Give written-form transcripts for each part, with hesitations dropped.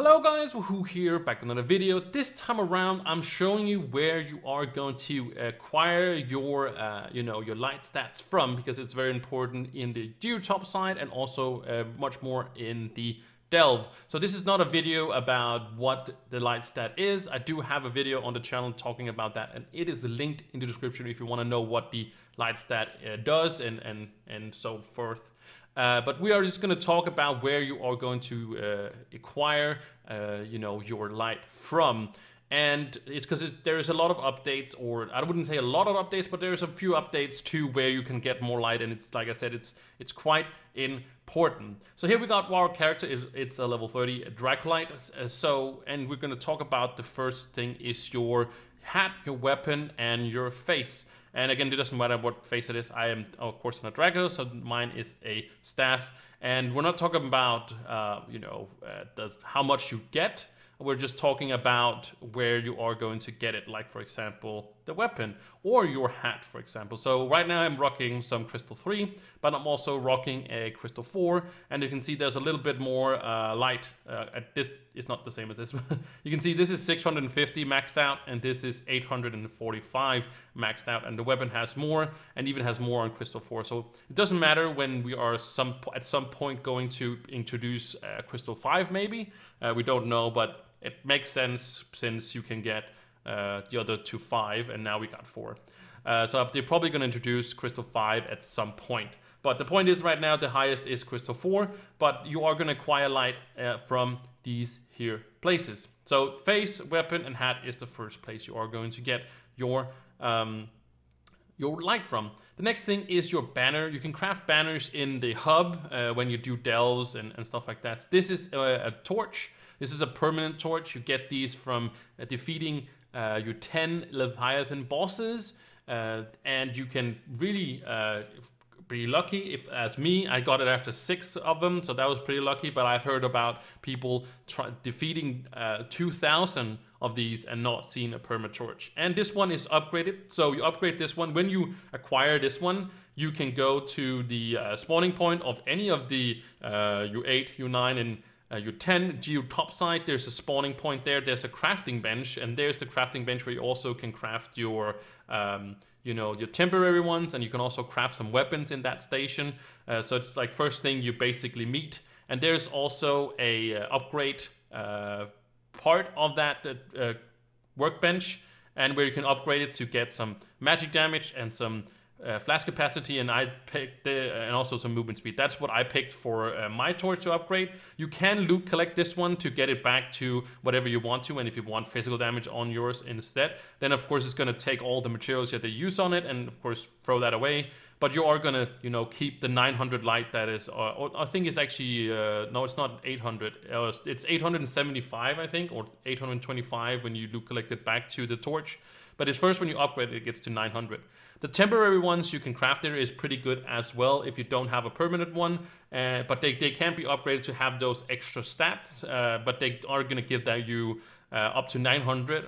Hello guys, Wahoo here, back on another video. This time around, I'm showing you where you are going to acquire your, your light stats from, because it's very important in the dew top side and also much more in the delve. So this is not a video about what the light stat is. I do have a video on the channel talking about that, and it is linked in the description if you want to know what the light stat does and so forth. But we are just going to talk about where you are going to acquire, your light from. And it's because there is a lot of updates, or I wouldn't say a lot of updates, but there's a few updates to where you can get more light. And it's like I said, it's quite important. So here we got our character. It's a level 30 Dracolite. And we're going to talk about the first thing is your hat, your weapon, and your face. And again, it doesn't matter what face it is. I am, of course, not Draco, so mine is a staff. And we're not talking about, how much you get. We're just talking about where you are going to get it. Like, for example, the weapon or your hat, for example. So right now I'm rocking some Crystal 3, but I'm also rocking a Crystal 4. And you can see there's a little bit more light. This is not the same as this. You can see this is 650 maxed out, and this is 845 maxed out. And the weapon has more, and even has more on Crystal 4. So it doesn't matter when we are at some point going to introduce Crystal 5, maybe. We don't know, but it makes sense since you can get the other to 5, and now we got 4. So they're probably going to introduce Crystal 5 at some point. But the point is, right now the highest is Crystal 4, but you are going to acquire light from these here places. So face, weapon, and hat is the first place you are going to get your light from. The next thing is your banner. You can craft banners in the hub when you do delves and stuff like that. This is a torch. This is a permanent torch. You get these from defeating your 10 Leviathan bosses, and you can really be lucky. If, as me, I got it after 6 of them, so that was pretty lucky. But I've heard about people defeating 2,000 of these and not seeing a perma torch. And this one is upgraded, so you upgrade this one. When you acquire this one, you can go to the spawning point of any of the U8, U9, and your 10 geo topside. There's a spawning point there. There's a crafting bench, and there's the crafting bench where you also can craft your, your temporary ones, and you can also craft some weapons in that station. So it's like first thing you basically meet. And there's also a upgrade part of that workbench, and where you can upgrade it to get some magic damage and some flash capacity, and I picked and also some movement speed. That's what I picked for my torch to upgrade. You can loot collect this one to get it back to whatever you want to, and if you want physical damage on yours instead, then of course it's going to take all the materials that they use on it and of course throw that away. But you are going to keep the 900 light that is, I think it's actually no, it's not 800, it's 875 I think, or 825 when you loot collect it back to the torch. But it's first when you upgrade it gets to 900. The temporary ones you can craft there is pretty good as well if you don't have a permanent one. But they can be upgraded to have those extra stats. But they are going to give that you up to 900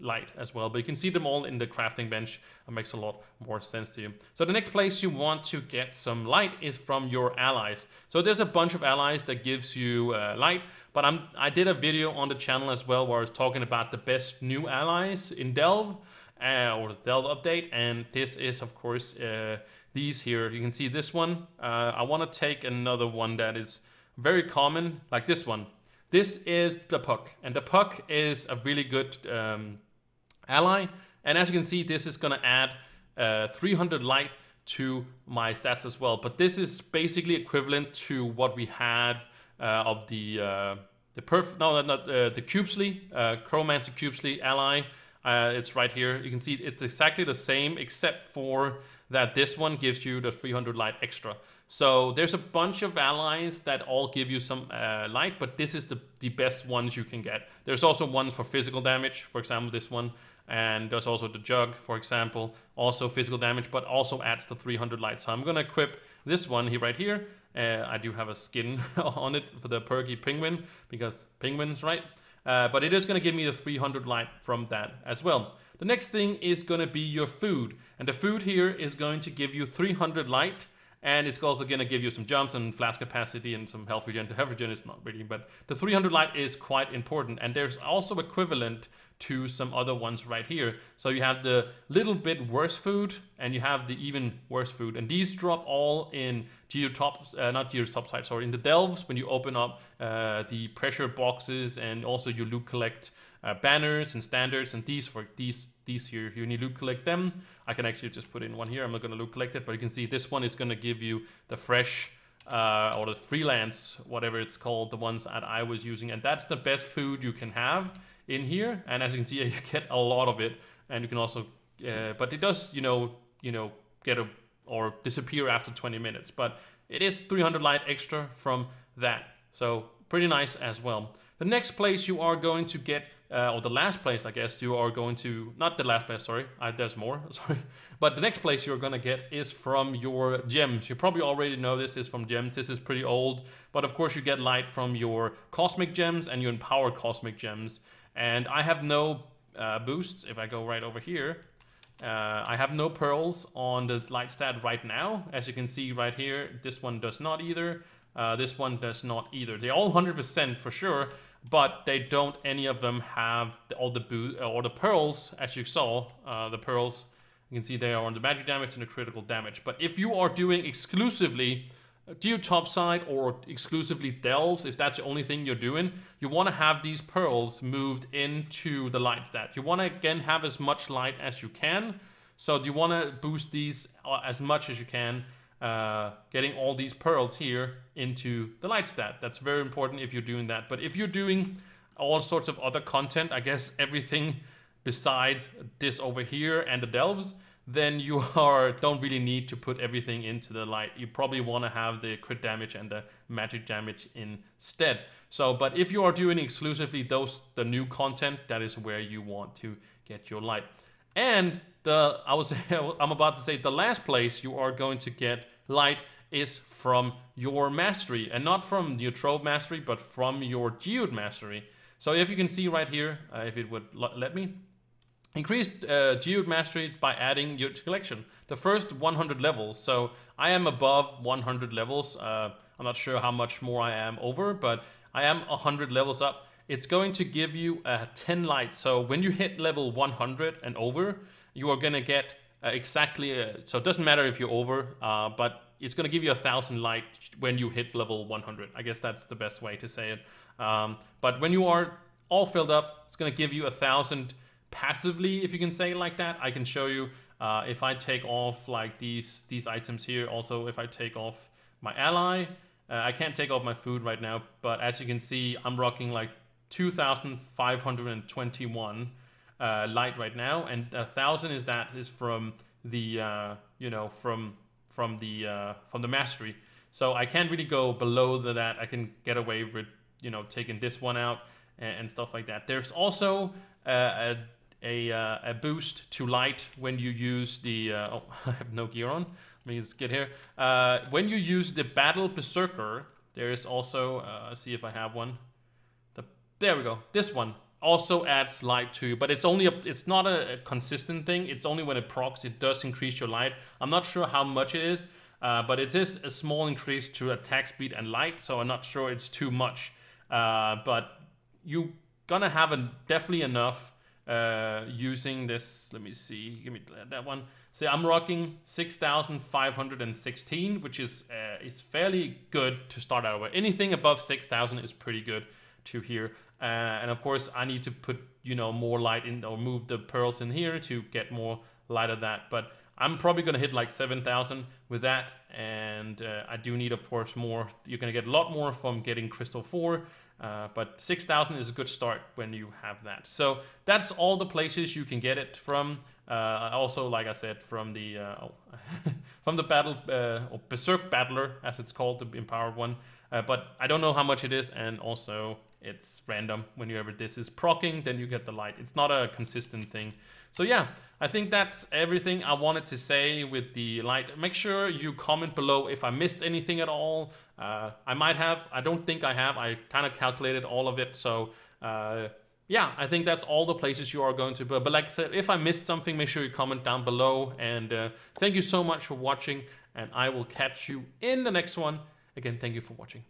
light as well. But you can see them all in the crafting bench. It makes a lot more sense to you. So the next place you want to get some light is from your allies. So there's a bunch of allies that gives you light. But I did a video on the channel as well where I was talking about the best new allies in Delve, or the Delve update. And this is, of course, these here. You can see this one. I want to take another one that is very common, like this one. This is the Puck, and the Puck is a really good ally. And as you can see, this is going to add 300 light to my stats as well. But this is basically equivalent to what we had of the Qubesly, Chromancer Qubesly ally. It's right here. You can see it's exactly the same, except for that this one gives you the 300 light extra. So there's a bunch of allies that all give you some light, but this is the best ones you can get. There's also ones for physical damage, for example, this one. And there's also the Jug, for example, also physical damage, but also adds the 300 light. So I'm going to equip this one here right here. I do have a skin on it for the Perky Penguin, because penguins, right? But it is going to give me the 300 light from that as well. The next thing is going to be your food. And the food here is going to give you 300 light And it's also going to give you some jumps and flash capacity and some health regen. To health regen is not really, but the 300 light is quite important. And there's also equivalent to some other ones right here. So you have the little bit worse food and you have the even worse food. And these drop all in geotops, not geotopsites, sorry, in the delves when you open up the pressure boxes, and also you loot collect banners and standards, and these here, you need to collect them. I can actually just put in one here. I'm not going to loot collect it, but you can see this one is going to give you the fresh or the freelance, whatever it's called, the ones that I was using. And that's the best food you can have in here. And as you can see, you get a lot of it. And you can also, but it does, you know, get a, or disappear after 20 minutes. But it is 300 light extra from that. So pretty nice as well. The next place you are going to get, or the last place, I guess, you are going to, not the last place, sorry, there's more, sorry. But the next place you're going to get is from your gems. You probably already know this is from gems. This is pretty old. But of course, you get light from your cosmic gems and you empower cosmic gems. And I have no boosts. If I go right over here, I have no pearls on the light stat right now. As you can see right here, this one does not either. This one does not either. They're all 100% for sure, but they don't, any of them have all the or the pearls, as you saw, the pearls, you can see they are on the magic damage and the critical damage. But if you are doing exclusively geotopside or exclusively delves, if that's the only thing you're doing, you want to have these pearls moved into the light stat. You want to, again, have as much light as you can. So you want to boost these as much as you can. Getting all these pearls here into the light stat. That's very important if you're doing that. But if you're doing all sorts of other content, I guess everything besides this over here and the delves, then you are don't really need to put everything into the light. You probably want to have the crit damage and the magic damage instead. So, but if you are doing exclusively the new content, that is where you want to get your light. And I'm about to say the last place you are going to get light is from your mastery, and not from your trove mastery, but from your geode mastery. So if you can see right here, if it would let me, increased geode mastery by adding your collection, the first 100 levels. So I am above 100 levels. I'm not sure how much more I am over, but I am 100 levels up. It's going to give you 10 light. So when you hit level 100 and over, you are going to get exactly, so it doesn't matter if you're over, but it's going to give you 1,000 light when you hit level 100. I guess that's the best way to say it. But when you are all filled up, it's going to give you 1,000 passively, if you can say it like that. I can show you if I take off like these items here. Also, if I take off my ally, I can't take off my food right now. But as you can see, I'm rocking like 2,521 light right now, and 1,000 is that is from the from the mastery. So I can't really go below that. I can get away with taking this one out and stuff like that. There's also a boost to light when you use the oh, I have no gear on. Let me just get here. When you use the battle berserker, there is also see if I have one. There we go. This one also adds light to you, but it's only it's not a consistent thing. It's only when it procs, it does increase your light. I'm not sure how much it is, but it is a small increase to attack speed and light, so I'm not sure it's too much. But you're gonna have definitely enough using this. Let me see. Give me that one. So I'm rocking 6,516, which is fairly good to start out with. Anything above 6,000 is pretty good to here. And of course I need to put more light in, or move the pearls in here to get more light of that. But I'm probably gonna hit like 7,000 with that, and I do need, of course, more. You're gonna get a lot more from getting crystal 4, but 6,000 is a good start when you have that. So that's all the places you can get it from. Also, like I said, from the from the battle or berserk battler, as it's called, the empowered one. But I don't know how much it is, and also it's random. Whenever this is proccing, then you get the light. It's not a consistent thing. So yeah, I think that's everything I wanted to say with the light. Make sure you comment below if I missed anything at all. I might have. I don't think I have. I kind of calculated all of it. So yeah, I think that's all the places you are going to. But like I said, if I missed something, make sure you comment down below. And thank you so much for watching. and I will catch you in the next one. Again, thank you for watching.